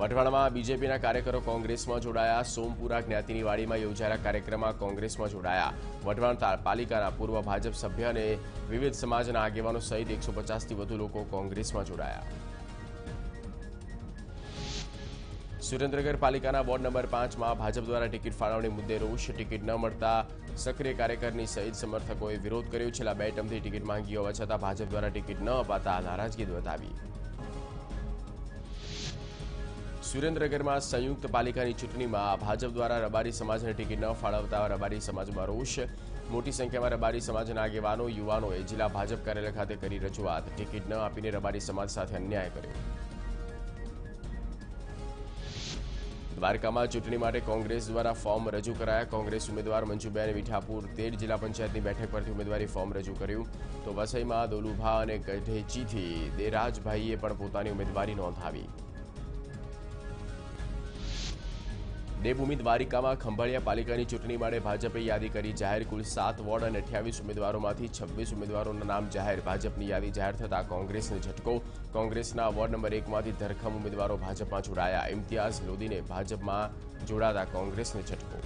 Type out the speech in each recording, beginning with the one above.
વઢવાણમાં બીજેપીના કાર્યકરો કોંગ્રેસમાં જોડાયા। સોમપુરા જ્ઞાતિની વાડીમાં યોજાયેલા કાર્યક્રમમાં કોંગ્રેસમાં જોડાયા। વઢવાણ પાલિકાના પૂર્વ ભાજપ સભ્ય અને વિવિધ સમાજના આગેવાનો સહિત 150થી વધુ લોકો કોંગ્રેસમાં જોડાયા। સુરેન્દ્રનગર પાલિકાના વોર્ડ નંબર 5માં ભાજપ દ્વારા ટિકિટ ફાળવણી મુદ્દે રોષ। ટિકિટ ન મળતા સક્રિય કાર્યકરની સહિત સમર્થકોએ વિરોધ કર્યો। છેલ્લા 2 ટર્મથી ટિકિટ માંગી હોવા છતાં ભાજપ દ્વારા ટિકિટ ન અપાતા નારાજગી બતાવી। सुरेन्द्रनगर में संयुक्त पालिका की चूंटणी में भाजप द्वारा रबारी समाज ने टिकट न फाळवता रबारी समाज में रोष। मोटी संख्या में रबारी समाज आगेवानों युवाओं जिला भाजप कार्यालय खाते करी रजूआत। टिकट न आपीने रबारी समाज साथ अन्याय कर्यो। द्वारका में चूंटणी माटे कांग्रेस द्वारा फॉर्म रजू कराया। कांग्रेस उम्मीदवार मंजूबेन विठापुर 13 जिला पंचायत की बैठक पर उम्मीदवारी फॉर्म रजू कर्यु। तो वसई में दोलुभा और गढेची थी देराजभाईए पण पोतानी उम्मीदवारी नोंधावी। देवभूमि द्वारिका में खंभाळिया पालिका की चूंटणी माटे भाजपे यादी करी जाहिर। कुल 7 वोर्ड और 28 उम्मीदवारों में 26 उम्मीदवारों नाम जाहिर। भाजपनी यादी जाहिर थता कांग्रेस ने झटको। कांग्रेसना वोर्ड नंबर 1 में धरखम उम्मीदवारों भाजप में जोड़ाया। इम्तियाज लोधी ने भाजप में जोड़ाता कांग्रेस ने झटको।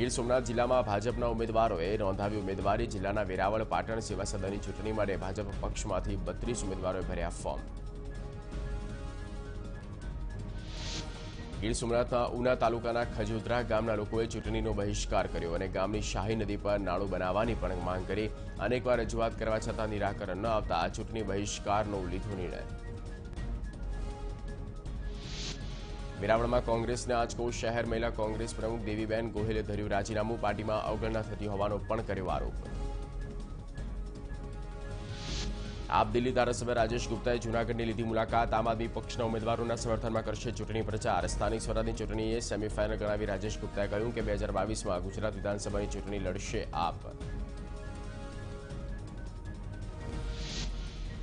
गीर सोमनाथ जिला में भाजपा उम्मीदवारों नोंधावी उम्मीदवारी। जिला वेरावल पाटण सेवा सदन की चूंटणी माटे भाजप पक्ष में 32 उम्मीदवारों भर्या फॉर्म। गीर सोमनाथना ऊना तालुकाना खजोदरा गामना लोकोए चूंटणीनो बहिष्कार कर्यो अने गामनी शाही नदी पर नाळुं बनाववानी पण मांग करी। अनेकवार रजूआत करवा छतां निराकरण न आवता चूंटणी बहिष्कारनो लीधो निर्णय। वेरावळमां कांग्रेसने आजको शहर महिला कांग्रेस प्रमुख देवीबेन गोहिले धर्युं राजीनामुं। पार्टीमां अवगणना थती होवानो पण कर्यो आरोप। आप दिल्ली धारासभ्य राजेश गुप्ताए जूनागढ़ लीधी मुलाकात। आम आदमी पक्षना उम्मीदवारों समर्थन में करशे चूंटणी प्रचार। स्थानिक स्वराज की चूंटणीए सेमीफाइनल गणावी। राजेश गुप्ताए कह्युं के 2022 में गुजरात विधानसभा की चूंटणी लड़शे आप।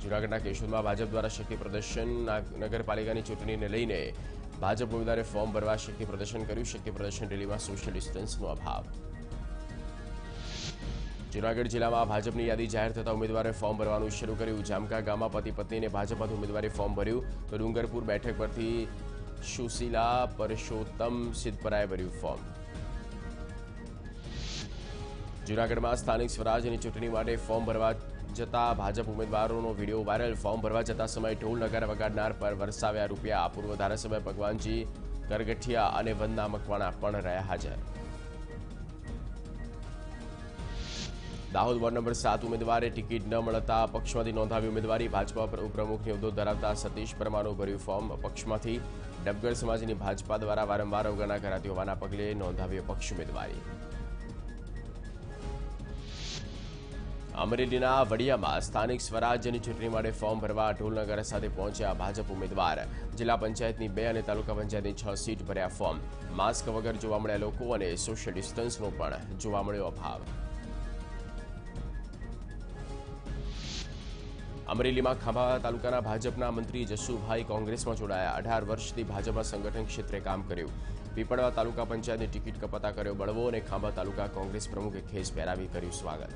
जूनागढ़ केशोद में भाजप द्वारा शक्ति प्रदर्शन। नगरपालिका की चूंटणी ने लईने भाजप उम्मीदवारे फॉर्म भरवा शक्ति प्रदर्शन कर्युं। शक्ति प्रदर्शन रैली में सोशल डिस्टन्सनो अभाव। जूनागढ़ जिला में भाजपनी यादी जाहिर थता उम्मीदवारों फॉर्म भरवानुं शुरू कर्युं। जामका गाम पति पत्नी ने भाजपा उम्मीदवारी फॉर्म भर्यु। तो डूंगरपुर बैठक पर सुशीला परशोत्तम सिद्धपराए भर्यु फॉर्म। जूनागढ़ में स्थानिक स्वराज की चूंटणी माटे फॉर्म भरवा जता भाजप उम्मीदवारों वीडियो वायरल। फॉर्म भरवा जता समय ढोल नगारा वगाड़नार पर वरसाव्या रूपिया। पूर्व धारासभ्य भगवानजी करगठिया और वंदना मकवाणा पण रह्या हाजर। दाहोद वोर्ड नंबर 7 उम्मीदवार टिकट न मळता पक्ष में नोंधावी उम्मीदवारी। भाजपा पर उपप्रमुख होद्दो धरावता सतीश परमार भर्यु फॉर्म। पक्ष में डबगर समाज की भाजपा द्वारा वारंवार अवगणना कराती होवाना पगले नोंधावी पक्ष उम्मीदवारी। अमरेलीना वडिया में स्थानिक स्वराज की चूंटणी माटे फॉर्म भरवा ढोल नगारा साथे पहुंचा भाजप उम्मीदवार। जिला पंचायत की 2 और तालुका पंचायत की 6 सीट भर्या फॉर्म। मास्क वगर जोवा मळ्या लोको अने सोशल डिस्टन्सनो पण जोवा मळ्यो अभाव। अमरेली में खांभाळा तालुकाना भाजपा मंत्री जसुभाई कांग्रेस में जोड़ाया। 18 वर्षथी भाजपा संगठन क्षेत्रे काम कर्यु। पीपळवा तालुका पंचायत ने टिकट कपाता कर्यो बळवो। और खांभाळा तालुका कांग्रेस प्रमुखे खेस पहेरावी कर्यु स्वागत।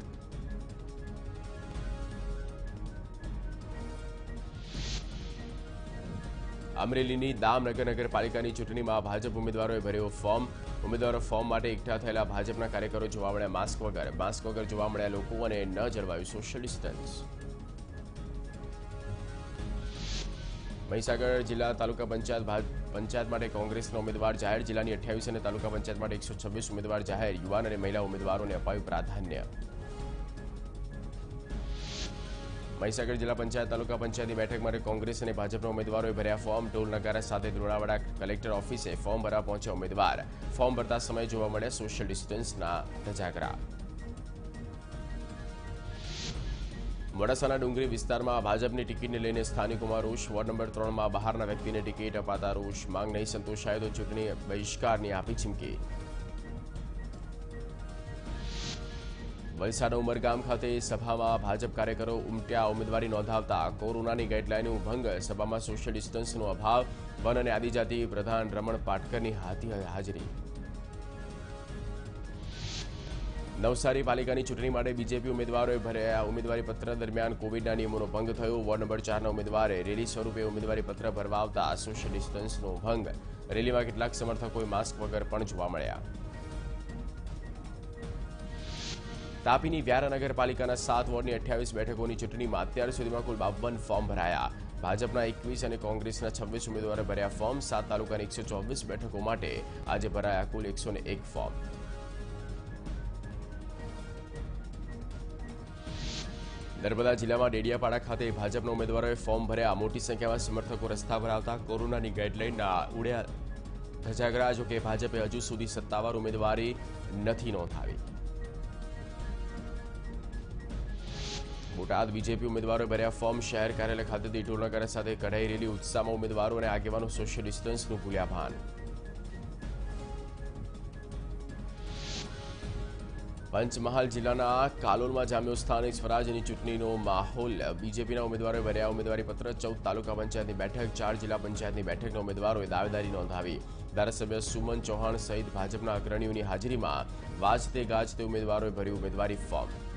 अमरेली दामनगर नगरपालिका की चूंटणी में भाजप उम्मीदवारों भर्यो फॉर्म। उम्मीदवारों फॉर्म माटे एकठा थयेला भाजपा कार्यकरो जोवा मळ्या मास्क वगर जोवा मळ्या लोको अने न जळवायु सोशल डिस्टन्स। महीसागर जिला तालुका पंचायत माटे कांग्रेसना उम्मीदवार जाहिर। जिला की 28 और तालुका पंचायत माटे 126 उम्मीदवार जाहिर। युवान और महिला उम्मीदवारों ने अपायु प्राधान्य। महीसागर जिला पंचायत तालुका पंचायत की बैठक में कांग्रेस और भाजपा उम्मीदवारों भर्या फॉर्म। ढोल नगारा साथ द्रोणावाड़ा कलेक्टर ऑफिसे फॉर्म भरवा पहुंचे उम्मीदवार। फॉर्म भरता समय जोवा मळ्या सोशल डिस्टन्सना धजागरा। मोडासाना डूंगरी विस्तार में भाजपनी टिकट ने लईने स्थानिकों में रोष। वोर्ड नंबर 3 में बहारना व्यक्ति ने टिकट अपाता रोष। मांग नहीं संतोषाय तो चूंटणी बहिष्कार ने आपी चीमकी। वलसाडना उमरगाम खाते सभा में भाजप कार्यकरो उमट्या। उम्मीदवारी नोंधावता कोरोना की गाइडलाइनों भंग। सभा में सोशल डिस्टन्सनो अभाव। वन और आदिजाति प्रधान रमण पाटकर की हाजरी। નવસારી પાલિકાની ચૂંટણી માટે બીજેપી ઉમેદવારોએ ભર્યા ઉમેદવારીપત્ર દરમિયાન કોવિડના નિયમોનો ભંગ થયો. વોર્ડ નંબર 4ના ઉમેદવારે રેલી સ્વરૂપે ઉમેદવારીપત્ર ભરવા આવતા સોશિયલ ડિસ્ટન્સનો ભંગ. રેલીમાં કેટલાક સમર્થકોએ માસ્ક વગર પણ જોવા મળ્યા. તાપીની વ્યારા નગરપાલિકાના 7 વોર્ડની 28 બેઠકોની ચૂંટણીમાં અત્યાર સુધીમાં કુલ 52 ફોર્મ ભરાયા. ભાજપના 21 અને કોંગ્રેસના 26 ઉમેદવારોએ ભર્યા ફોર્મ. 7 તાલુકાની 124 બેઠકો માટે આજે ભરાયા કુલ 101 ફોર્મ. नर्मदा जिला में डेडियापाड़ा खाते भाजपा उम्मीदवारों फॉर्म भरया. मोटी संख्या में समर्थकों रस्ता पर आता कोरोना की गाइडलाइन उड़या धजागरा. जो कि भाजपे हजू सुधी सत्तावार उम्मीदवारी नहीं नोंधावी. बोटाद बीजेपी उम्मीदवारों भरया फॉर्म. शहर कार्यालय खाते ढोलनगर साथ कढ़ाई रेली. उत्साह में उम्मीदवारों ने आगेवानों सोशल डिस्टन्स भूल्या भान. पंचमहाल जिला कालोल में जाम्यो स्थानिक स्वराजनी चूंटणीनो माहोल. बीजेपी उम्मीदवारों भरया उम्मीदवारीपत्र. 14 तालुका पंचायत की बैठक, 4 जिला पंचायत की बैठक उम्मीदवारों दावेदारी नोंधावी. धारासभ्य सुमन चौहान सहित भाजपा अग्रणीओनी हाजरी में वाजते गाजते उम्मीदवारों भरी उम्मीदवारी फॉर्म.